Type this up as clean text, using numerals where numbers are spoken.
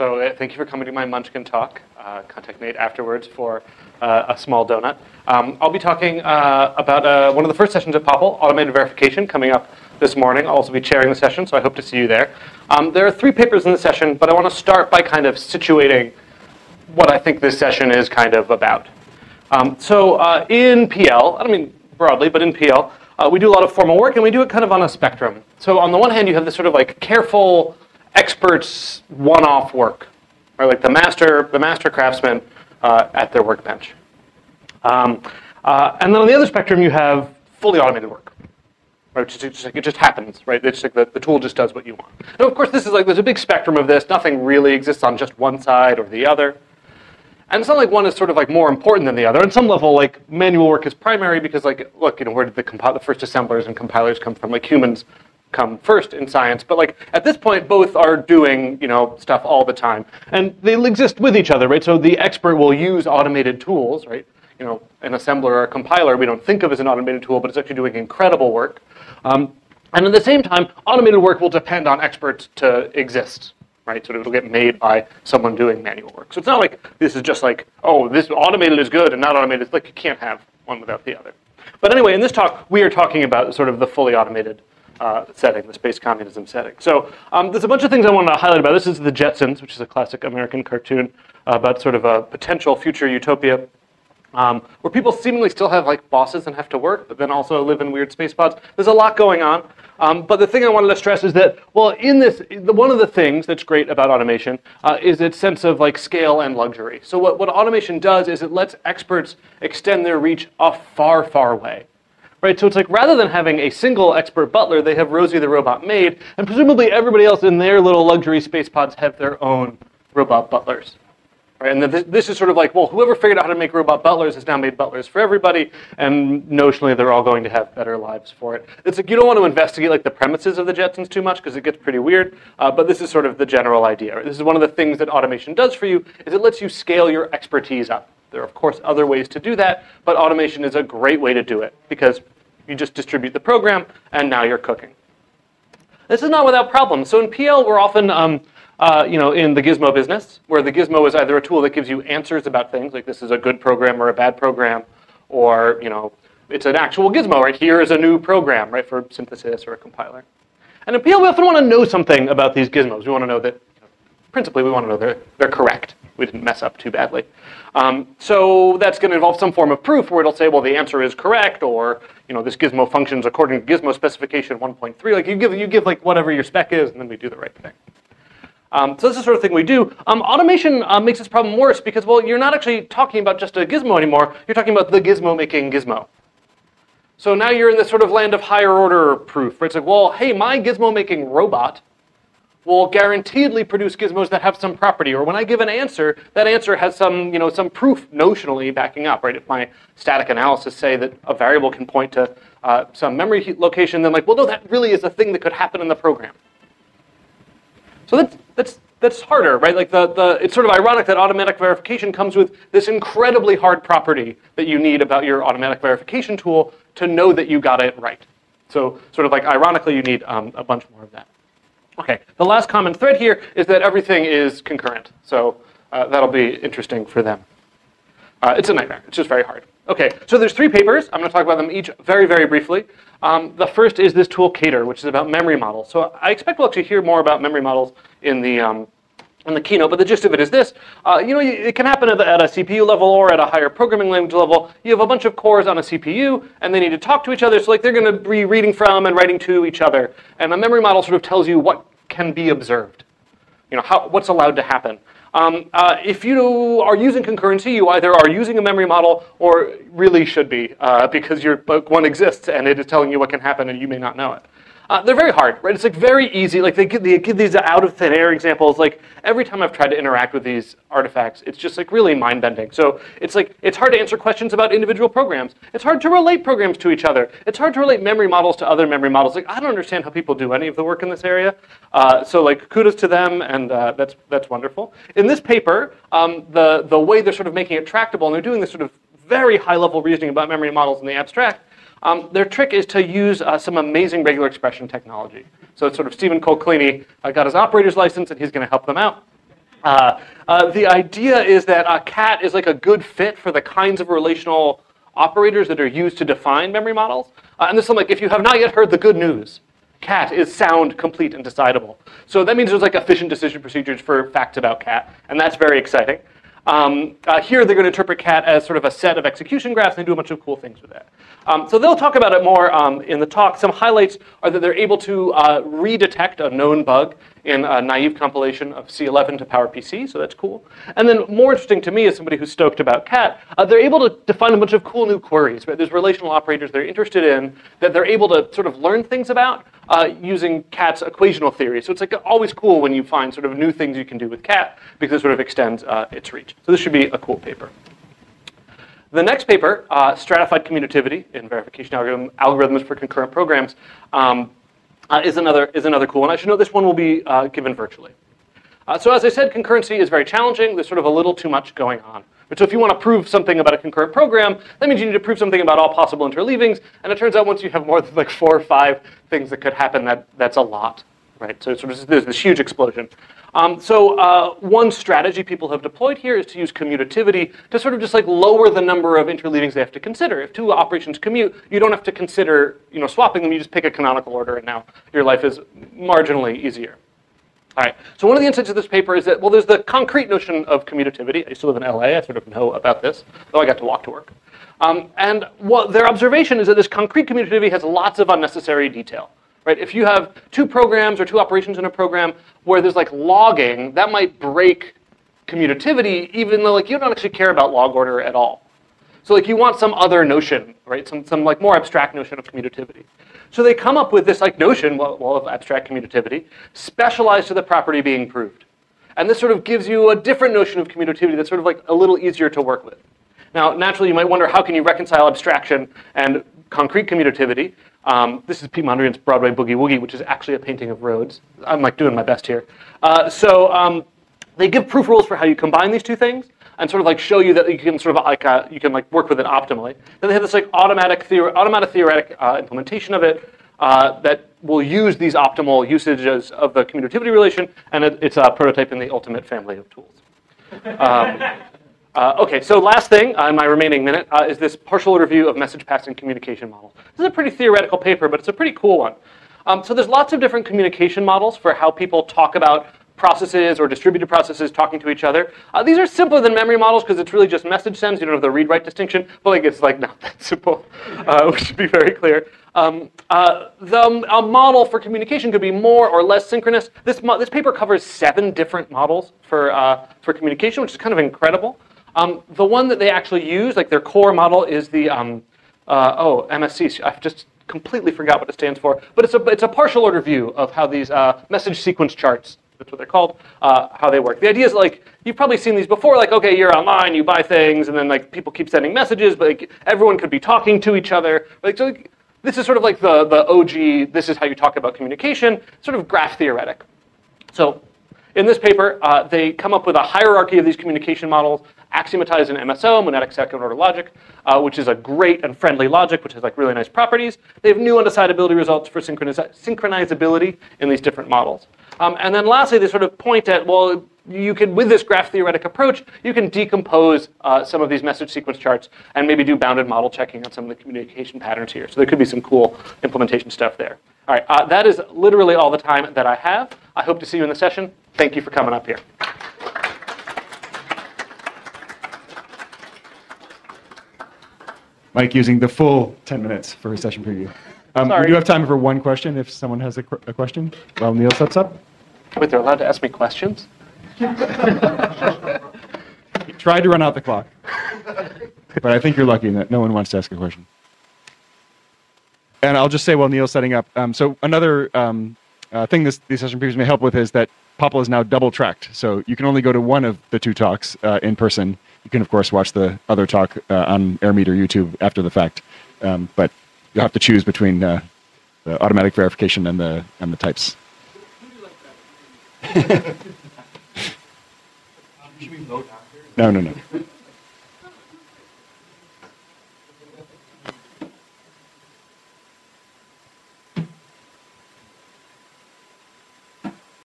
So thank you for coming to my Munchkin talk. Contact Nate afterwards for a small donut. I'll be talking about one of the first sessions at POPL, automated verification, coming up this morning. I'll also be chairing the session, so I hope to see you there. There are three papers in the session, but I want to start by kind of situating what I think this session is kind of about. So in PL, I don't mean broadly, but in PL, we do a lot of formal work, and we do it kind of on a spectrum. So on the one hand, you have this sort of like careful experts one-off work, or like the master craftsman at their workbench. And then on the other spectrum, you have fully automated work, right? It just happens, right? It's like the tool just does what you want. And of course, this is like there's a big spectrum of this. Nothing really exists on just one side or the other. And it's not like one is sort of like more important than the other. On some level, like manual work is primary because, like, look, you know, where did the first assemblers and compilers come from? Like humans come first in science, but like at this point, both are doing, you know, stuff all the time, and they exist with each other, right? So the expert will use automated tools, right? You know, an assembler or a compiler we don't think of as an automated tool, but it's actually doing incredible work. And at the same time, automated work will depend on experts to exist. Right? So it'll get made by someone doing manual work. So it's not like this is just like, oh, this automated is good and not automated is like you can't have one without the other. But anyway, in this talk, we are talking about sort of the fully automated setting, the space communism setting. So there's a bunch of things I want to highlight about. This is The Jetsons, which is a classic American cartoon about sort of a potential future utopia where people seemingly still have like bosses and have to work, but then also live in weird space pods. There's a lot going on. But the thing I wanted to stress is that, well, in this, one of the things that's great about automation is its sense of like scale and luxury. So what automation does is it lets experts extend their reach a far, far way, right? So it's like rather than having a single expert butler, they have Rosie the robot maid, and presumably everybody else in their little luxury space pods have their own robot butlers. Right, and this is sort of like, well, whoever figured out how to make robot butlers has now made butlers for everybody, and notionally they're all going to have better lives for it. It's like you don't want to investigate like the premises of The Jetsons too much because it gets pretty weird, but this is sort of the general idea. Right? This is one of the things that automation does for you is it lets you scale your expertise up. There are, of course, other ways to do that, but automation is a great way to do it because you just distribute the program, and now you're cooking. This is not without problems. So in PL, we're often... you know, in the gizmo business, where the gizmo is either a tool that gives you answers about things, like this is a good program or a bad program, or, you know, it's an actual gizmo, right? Here is a new program, right, for synthesis or a compiler. And in PL, we often want to know something about these gizmos. We want to know that, you know, principally, we want to know they're correct. We didn't mess up too badly. So that's going to involve some form of proof where it'll say, well, the answer is correct, or, you know, this gizmo functions according to gizmo specification 1.3. Like, you give like, whatever your spec is, and then we do the right thing. So this is the sort of thing we do. Automation makes this problem worse because, well, you're not actually talking about just a gizmo anymore. You're talking about the gizmo making gizmo. So now you're in this sort of land of higher order proof, right? It's like, well, hey, my gizmo making robot will guaranteedly produce gizmos that have some property. Or when I give an answer, that answer has some, you know, some proof notionally backing up, right? If my static analysis say that a variable can point to some memory location, then like, well, no, that really is a thing that could happen in the program. So that's harder, right? Like it's sort of ironic that automatic verification comes with this incredibly hard property that you need about your automatic verification tool to know that you got it right. So sort of like ironically, you need a bunch more of that. Okay, the last common thread here is that everything is concurrent. So that'll be interesting for them. It's a nightmare. It's just very hard. Okay, so there's three papers. I'm going to talk about them each very, very briefly. The first is this tool, Cater, which is about memory models. So I expect we'll actually hear more about memory models in the keynote, but the gist of it is this. You know, it can happen at a CPU level or at a higher programming language level. You have a bunch of cores on a CPU, and they need to talk to each other. So like they're going to be reading from and writing to each other. And a memory model sort of tells you what can be observed, you know, what's allowed to happen. If you are using concurrency, you either are using a memory model or really should be because your one exists and it is telling you what can happen and you may not know it. They're very hard, right? It's like very easy. Like they give these out of thin air examples. Like every time I've tried to interact with these artifacts, it's just like really mind bending. So it's like, it's hard to answer questions about individual programs. It's hard to relate programs to each other. It's hard to relate memory models to other memory models. Like I don't understand how people do any of the work in this area. So like kudos to them and that's wonderful. In this paper, the way they're sort of making it tractable and they're doing this sort of very high level reasoning about memory models in the abstract. Their trick is to use some amazing regular expression technology. So it's sort of Stephen Cole Kleene got his operator's license and he's going to help them out. The idea is that a CAT is like a good fit for the kinds of relational operators that are used to define memory models. And this is like, if you have not yet heard the good news, CAT is sound, complete, and decidable. So that means there's like efficient decision procedures for facts about CAT, and that's very exciting. Here they're going to interpret CAT as sort of a set of execution graphs and do a bunch of cool things with that. So they'll talk about it more in the talk. Some highlights are that they're able to redetect a known bug in a naive compilation of C11 to PowerPC, so that's cool. And then more interesting to me as somebody who's stoked about CAT, they're able to define a bunch of cool new queries, right? There's relational operators they're interested in that they're able to sort of learn things about using CAT's equational theory. So it's like always cool when you find sort of new things you can do with CAT because it sort of extends its reach. So this should be a cool paper. The next paper, Stratified Commutativity in Verification Algorithms for Concurrent Programs, is another cool one. I should note this one will be given virtually. So as I said, concurrency is very challenging. There's sort of a little too much going on. But so if you want to prove something about a concurrent program, that means you need to prove something about all possible interleavings. And it turns out once you have more than like 4 or 5 things that could happen, that's a lot, right? So sort of there's this huge explosion. One strategy people have deployed here is to use commutativity to sort of just like lower the number of interleavings they have to consider. If 2 operations commute, you don't have to consider, you know, swapping them. You just pick a canonical order, and now your life is marginally easier. All right, so one of the insights of this paper is that, well, there's the concrete notion of commutativity. I used to live in LA, I sort of know about this, though I got to walk to work. And what their observation is that this concrete commutativity has lots of unnecessary detail. Right? If you have 2 programs or 2 operations in a program where there's like logging, that might break commutativity, even though like you don't actually care about log order at all. So like you want some other notion, right? Some like more abstract notion of commutativity. So they come up with this like notion, well, of abstract commutativity, specialized to the property being proved. And this sort of gives you a different notion of commutativity that's sort of like a little easier to work with. Now, naturally, you might wonder how can you reconcile abstraction and concrete commutativity. This is Pete Mondrian's Broadway Boogie Woogie, which is actually a painting of Rhodes. I'm like doing my best here. They give proof rules for how you combine these 2 things and sort of like show you that you can sort of like you can like work with it optimally. Then they have this like automatic theoretic implementation of it that will use these optimal usages of the commutativity relation, and it's a prototype in the ultimate family of tools. Okay, so last thing in my remaining minute is this partial review of message passing communication model. This is a pretty theoretical paper, but it's a pretty cool one. So there's lots of different communication models for how people talk about processes or distributed processes talking to each other. These are simpler than memory models because it's really just message sends. You don't have the read-write distinction, but like it's like not that simple, which should be very clear. A model for communication could be more or less synchronous. This paper covers 7 different models for communication, which is kind of incredible. The one that they actually use, like their core model, is the MSC. I've just completely forgot what it stands for, but it's a partial order view of how these message sequence charts, that's what they're called, how they work. The idea is like, you've probably seen these before, like, okay, you're online, you buy things, and then like people keep sending messages, but like, everyone could be talking to each other. Like, so like, this is sort of like the OG, this is how you talk about communication, sort of graph theoretic. So in this paper, they come up with a hierarchy of these communication models, axiomatized in MSO, monadic second-order logic, which is a great and friendly logic, which has like really nice properties. They have new undecidability results for synchronizability in these different models. And then lastly, they sort of point at, well, you can, with this graph theoretic approach, you can decompose some of these message sequence charts and maybe do bounded model checking on some of the communication patterns here. So there could be some cool implementation stuff there. All right, that is literally all the time that I have. I hope to see you in the session. Thank you for coming up here. Mike using the full 10 minutes for his session preview. We do have time for one question if someone has a question while Neil sets up. Wait, they're allowed to ask me questions? You tried to run out the clock. But I think you're lucky in that no one wants to ask a question. And I'll just say while Neil's setting up, so another thing these session previews may help with is that POPL is now double-tracked. So you can only go to one of the 2 talks in person. You can, of course, watch the other talk on AirMeet or YouTube after the fact. But you'll have to choose between the automatic verification and the types. Should we vote after? No, no, no.